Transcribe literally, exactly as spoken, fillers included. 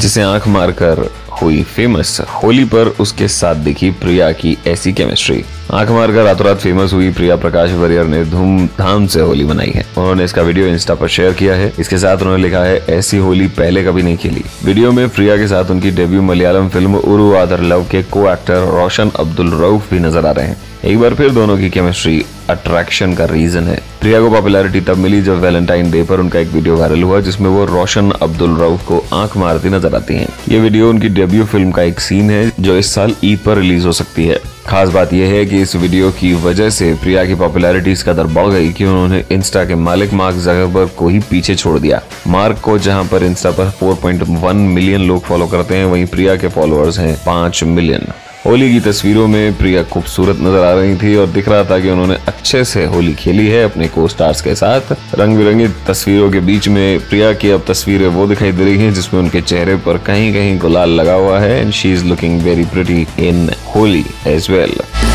जिसे आंख मारकर हुई फेमस। होली पर उसके साथ दिखी प्रिया की ऐसी केमिस्ट्री। आंख मारकर रातों रात फेमस हुई प्रिया प्रकाश वरियर ने धूमधाम से होली मनाई है। उन्होंने इसका वीडियो इंस्टा पर शेयर किया है। इसके साथ उन्होंने लिखा है, ऐसी होली पहले कभी नहीं खेली। वीडियो में प्रिया के साथ उनकी डेब्यू मलयालम फिल्म उरु आदर लव के को एक्टर रोशन अब्दुल रऊफ भी नजर आ रहे हैं। एक बार फिर दोनों की केमिस्ट्री अट्रैक्शन का रीजन है। प्रिया को पॉपुलैरिटी तब मिली जब वैलेंटाइन डे पर उनका एक वीडियो वायरल हुआ जिसमें वो रोशन अब्दुल रऊफ को आंख मारती नजर आती हैं। ये वीडियो उनकी डेब्यू फिल्म का एक सीन है जो इस साल ईद पर रिलीज हो सकती है। खास बात यह है कि इस वीडियो की वजह से प्रिया की पॉपुलैरिटी इस कदर बढ़ गई कि उन्होंने इंस्टा के मालिक मार्क ज़करबर्ग को ही पीछे छोड़ दिया। मार्क को जहां पर इंस्टा पर चार पॉइंट एक मिलियन लोग फॉलो करते हैं, वहीं प्रिया के फॉलोअर्स हैं पाँच मिलियन। होली की तस्वीरों में प्रिया खूबसूरत नजर आ रही थी और दिख रहा था कि उन्होंने अच्छे से होली खेली है अपने को स्टार्स के साथ। रंग बिरंगी तस्वीरों के बीच में प्रिया की अब तस्वीरें वो दिखाई दे रही हैं जिसमें उनके चेहरे पर कहीं कहीं गुलाल लगा हुआ है। And she is looking very pretty in Holi as well.